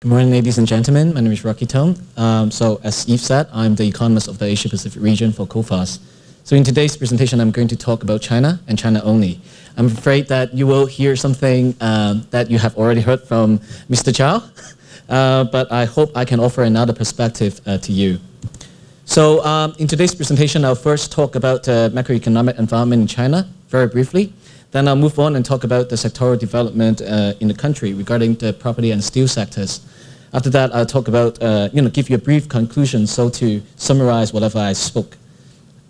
Good morning, ladies and gentlemen. My name is Rocky Tong. So as Eve said, I'm the economist of the Asia Pacific region for COFAS. So in today's presentation, I'm going to talk about China and China only. I'm afraid that you will hear something that you have already heard from Mr. Chao, but I hope I can offer another perspective to you. So in today's presentation, I'll first talk about the macroeconomic environment in China very briefly. Then I'll move on and talk about the sectoral development in the country regarding the property and steel sectors. After that, I'll talk about, give you a brief conclusion, so to summarize whatever I spoke.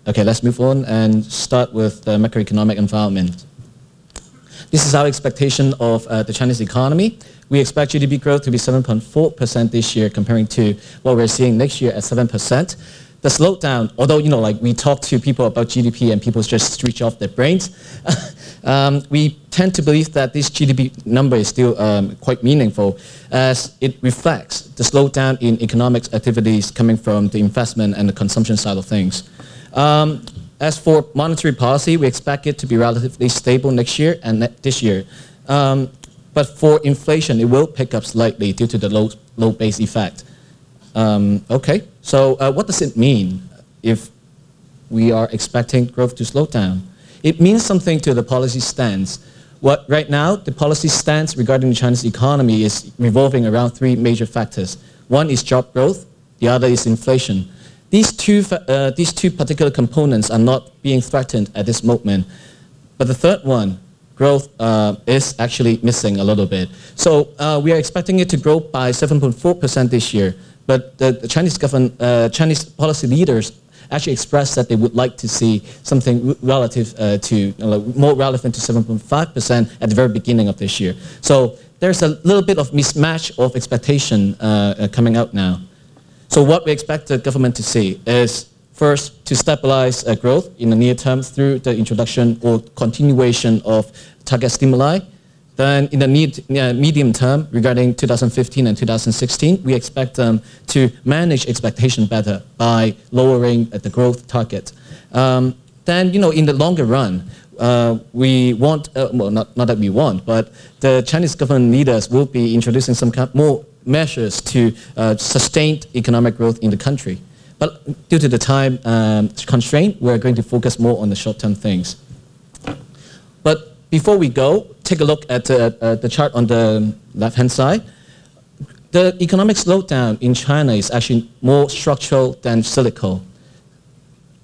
Okay, let's move on and start with the macroeconomic environment. This is our expectation of the Chinese economy. We expect GDP growth to be 7.4% this year, comparing to what we're seeing next year at 7%. The slowdown, although, we talk to people about GDP and people just switch off their brains, we tend to believe that this GDP number is still quite meaningful, as it reflects the slowdown in economic activities coming from the investment and the consumption side of things. As for monetary policy, we expect it to be relatively stable next year and this year. But for inflation, it will pick up slightly due to the low base effect. Okay, so what does it mean if we are expecting growth to slow down? It means something to the policy stance. Right now, the policy stance regarding the Chinese economy is revolving around three major factors. One is job growth, the other is inflation. These two particular components are not being threatened at this moment. But the third one, growth, is actually missing a little bit. So we are expecting it to grow by 7.4% this year. But the Chinese policy leaders actually expressed that they would like to see something relative more relevant to 7.5% at the very beginning of this year. So there's a little bit of mismatch of expectation coming out now. So what we expect the government to see is first to stabilize growth in the near term through the introduction or continuation of target stimuli. Then in the medium term, regarding 2015 and 2016, we expect them to manage expectation better by lowering the growth target. Then, in the longer run, we want, well, not that we want, but the Chinese government leaders will be introducing some more measures to sustain economic growth in the country. But due to the time constraint, we're going to focus more on the short-term things. But before we go, take a look at the chart on the left-hand side. The economic slowdown in China is actually more structural than cyclical.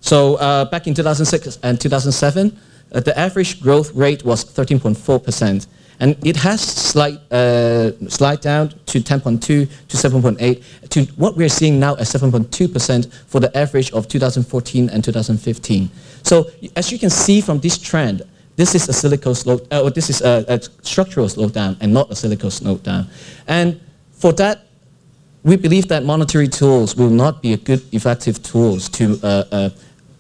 So back in 2006 and 2007, the average growth rate was 13.4%. And it has slide down to 10.2 to 7.8 to what we're seeing now at 7.2% for the average of 2014 and 2015. So as you can see from this trend, this is a structural slowdown and not a cyclical slowdown. And for that, we believe that monetary tools will not be a good, effective tools to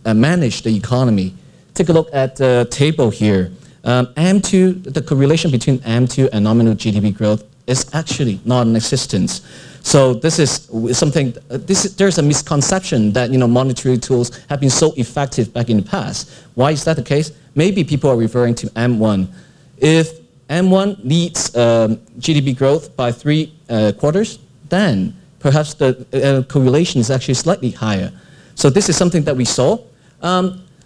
manage the economy. Take a look at the table here. The correlation between M2 and nominal GDP growth is actually non-existent. So this is something, there's a misconception that monetary tools have been so effective back in the past. Why is that the case? Maybe people are referring to M1. If M1 leads GDP growth by three quarters, then perhaps the correlation is actually slightly higher. So this is something that we saw.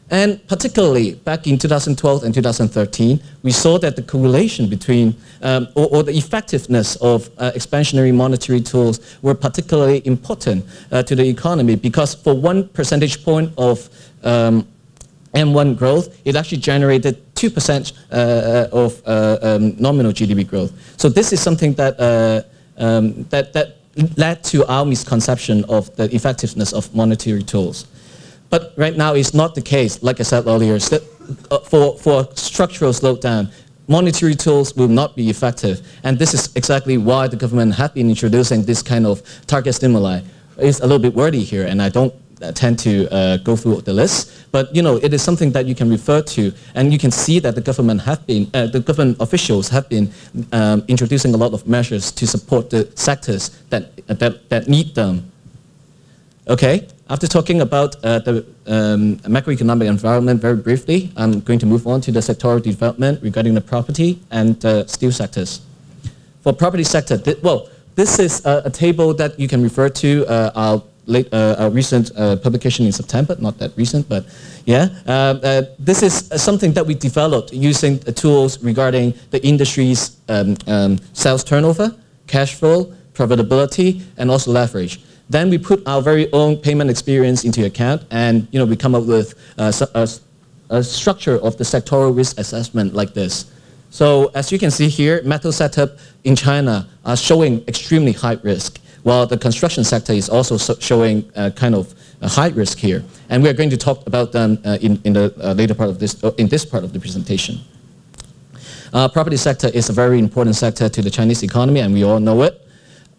And particularly back in 2012 and 2013, we saw that the correlation between, the effectiveness of expansionary monetary tools were particularly important to the economy, because for 1 percentage point of M1 growth, it actually generated 2% of nominal GDP growth. So this is something that, that led to our misconception of the effectiveness of monetary tools. But right now, it's not the case. Like I said earlier, for structural slowdown, monetary tools will not be effective. And this is exactly why the government has been introducing this kind of target stimuli. It's a little bit wordy here, and I don't tend to go through the list. But it is something that you can refer to, and you can see that the government have been, the government officials have been introducing a lot of measures to support the sectors that need them. Okay. After talking about the macroeconomic environment very briefly, I'm going to move on to the sectoral development regarding the property and steel sectors. For property sector, well, This is a table that you can refer to. Our recent publication in September, not that recent, but yeah. This is something that we developed using tools regarding the industry's sales turnover, cash flow, profitability, and also leverage. Then we put our very own payment experience into account, and we come up with a structure of the sectoral risk assessment like this. So as you can see here, metal setup in China are showing extremely high risk, while the construction sector is also showing kind of a high risk here. And we are going to talk about them in the later part of this, in this part of the presentation. Property sector is a very important sector to the Chinese economy, and we all know it.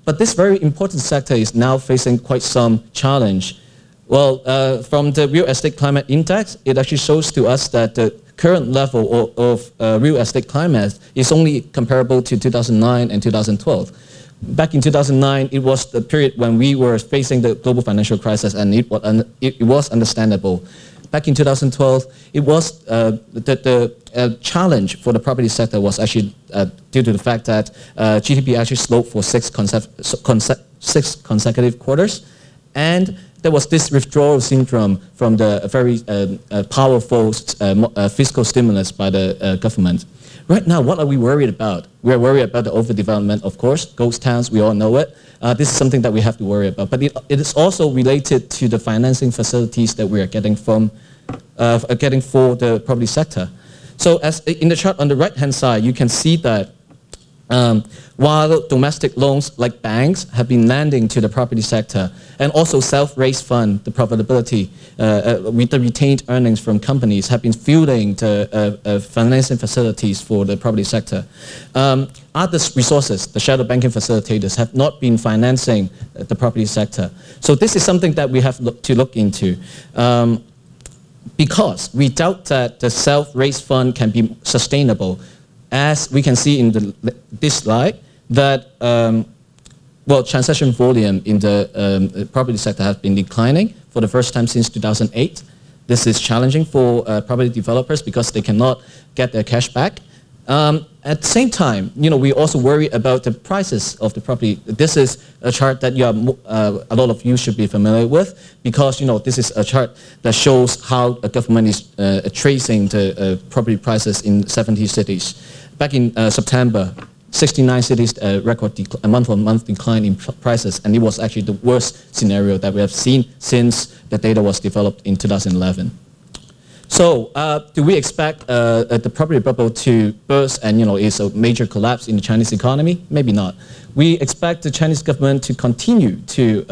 But this very important sector is now facing quite some challenge. Well, from the real estate climate index, it actually shows to us that the current level of real estate climate is only comparable to 2009 and 2012. Back in 2009, it was the period when we were facing the global financial crisis, and it was understandable. Back in 2012, it was the challenge for the property sector was actually due to the fact that GDP actually slowed for six consecutive quarters, and there was this withdrawal syndrome from the very powerful fiscal stimulus by the government. Right now, what are we worried about? We are worried about the overdevelopment, of course, ghost towns, we all know it. This is something that we have to worry about. But it is also related to the financing facilities that we are getting for the property sector. So as in the chart on the right-hand side, you can see that while domestic loans like banks have been lending to the property sector, and also self-raised fund, the profitability with the retained earnings from companies have been fueling the financing facilities for the property sector. Other resources, the shadow banking facilitators, have not been financing the property sector. So this is something that we have to look into. Because we doubt that the self-raised fund can be sustainable. As we can see in this slide, that well, transaction volume in the property sector has been declining for the first time since 2008. This is challenging for property developers because they cannot get their cash back. At the same time, we also worry about the prices of the property. This is a chart that you are, a lot of you should be familiar with, because this is a chart that shows how a government is tracing the property prices in 70 cities. Back in September, 69 cities record a month-on-month decline in prices, and it was actually the worst scenario that we have seen since the data was developed in 2011. So do we expect the property bubble to burst and it's a major collapse in the Chinese economy? Maybe not. We expect the Chinese government to continue to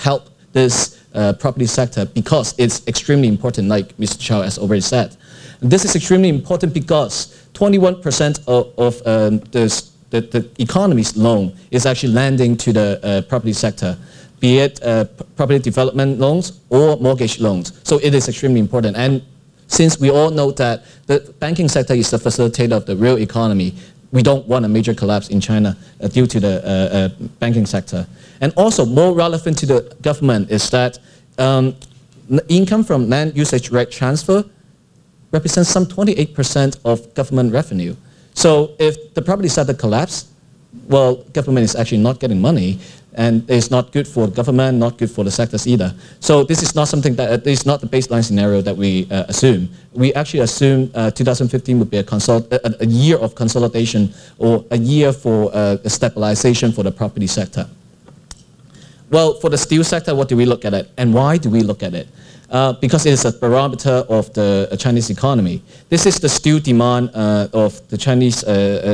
help this property sector because it's extremely important, like Mr. Chao has already said. And this is extremely important because 21% of the economy's loan is actually lending to the property sector, be it property development loans or mortgage loans. So it is extremely important. And since we all know that the banking sector is the facilitator of the real economy, we don't want a major collapse in China due to the banking sector. And also, more relevant to the government is that income from land usage right transfer represents some 28% of government revenue. So if the property sector collapses, well, government is actually not getting money, and it's not good for the government, not good for the sectors either. So this is not something that, it's not the baseline scenario that we assume. We actually assume 2015 would be a year of consolidation, or a year for stabilization for the property sector. Well, for the steel sector, what do we look at it, and why do we look at it? Because it is a barometer of the Chinese economy. This is the steel demand of the Chinese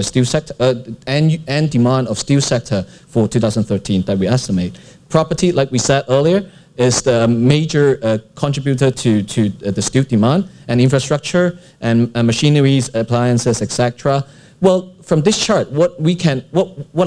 steel sector and demand of steel sector for 2013 that we estimate. Property, like we said earlier, is the major contributor to the steel demand, and infrastructure and machineries, appliances, etc. Well, from this chart, what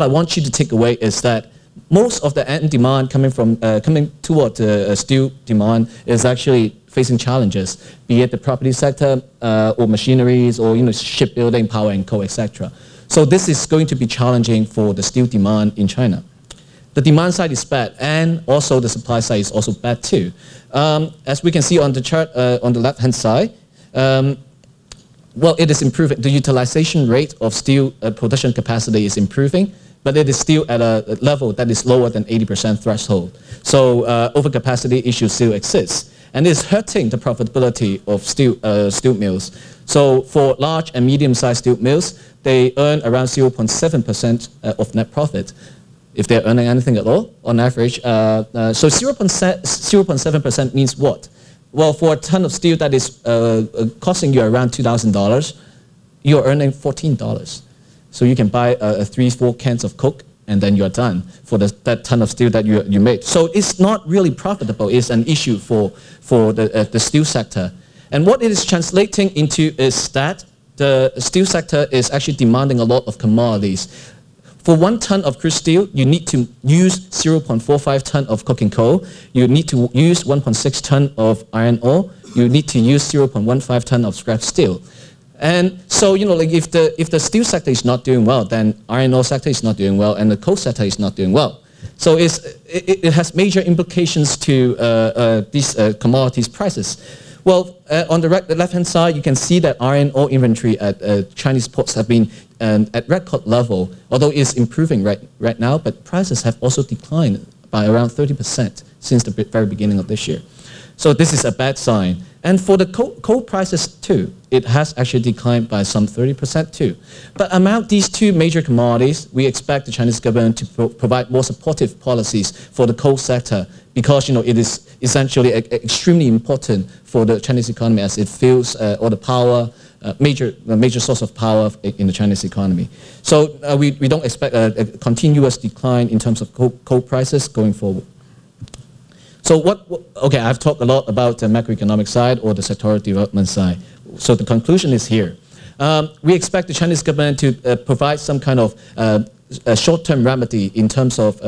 I want you to take away is that most of the end demand coming toward the steel demand is actually facing challenges, be it the property sector or machineries or shipbuilding, power and coal, etc. So this is going to be challenging for the steel demand in China. The demand side is bad, and also the supply side is also bad too. As we can see on the chart on the left-hand side, well, it is improving. The utilization rate of steel production capacity is improving. but it is still at a level that is lower than 80% threshold. So overcapacity issue still exists, and it's hurting the profitability of steel mills. So for large and medium-sized steel mills, they earn around 0.7% of net profit, if they're earning anything at all, on average. So 0.7% means what? Well, for a ton of steel that is costing you around $2,000, you're earning $14. So you can buy 3-4 cans of Coke, and then you're done for that ton of steel that you made. So it's not really profitable. It's an issue for the steel sector. And what it is translating into is that the steel sector is actually demanding a lot of commodities. For 1 ton of crude steel, you need to use 0.45 ton of coking coal. You need to use 1.6 ton of iron ore. You need to use 0.15 ton of scrap steel. And so, you know, like if the steel sector is not doing well, then iron ore sector is not doing well, and the coal sector is not doing well. So it has major implications to these commodities prices. Well, on the left-hand side, you can see that iron ore inventory at Chinese ports have been at record level, although it's improving right now, but prices have also declined by around 30% since the very beginning of this year. So this is a bad sign. And for the coal prices too, it has actually declined by some 30% too. But among these two major commodities, we expect the Chinese government to provide more supportive policies for the coal sector, because, you know, it is essentially extremely important for the Chinese economy, as it fuels all the power, major source of power in the Chinese economy. So we don't expect a continuous decline in terms of coal prices going forward. So okay, I've talked a lot about the macroeconomic side or the sectoral development side. So the conclusion is here. We expect the Chinese government to provide some kind of short-term remedy in terms of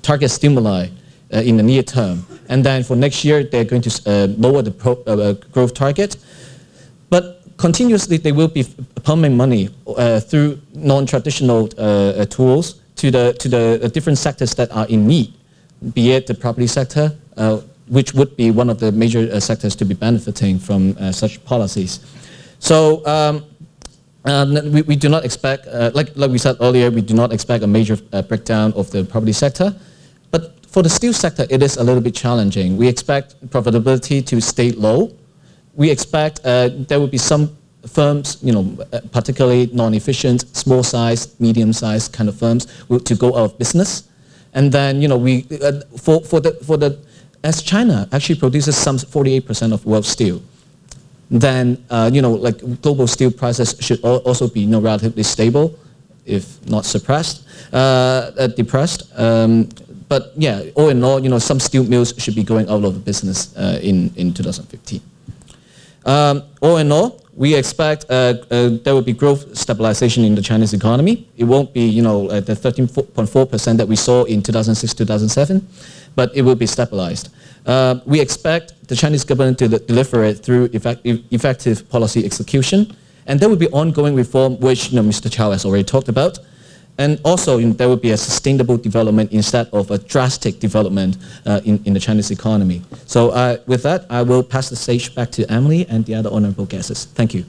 target stimuli in the near term, and then for next year they're going to lower the growth target, but continuously they will be pumping money through non-traditional tools to the different sectors that are in need, be it the property sector, which would be one of the major sectors to be benefiting from such policies. So we do not expect, like we said earlier, we do not expect a major breakdown of the property sector. For the steel sector, it is a little bit challenging. We expect profitability to stay low. We expect there will be some firms, you know, particularly non-efficient, small-sized, medium-sized kind of firms, to go out of business. And then, you know, we as China actually produces some 48% of world steel, then you know, like global steel prices should also be, you know, relatively stable, if not suppressed, depressed. But yeah, all in all, you know, some steel mills should be going out of the business in 2015. All in all, we expect there will be growth stabilization in the Chinese economy. It won't be, you know, the 13.4% that we saw in 2006-2007, but it will be stabilized. We expect the Chinese government to deliver it through effective policy execution, and there will be ongoing reform, which, you know, Mr. Chao has already talked about. And also, you know, there will be a sustainable development instead of a drastic development in the Chinese economy. So with that, I will pass the stage back to Emily and the other honorable guests. Thank you.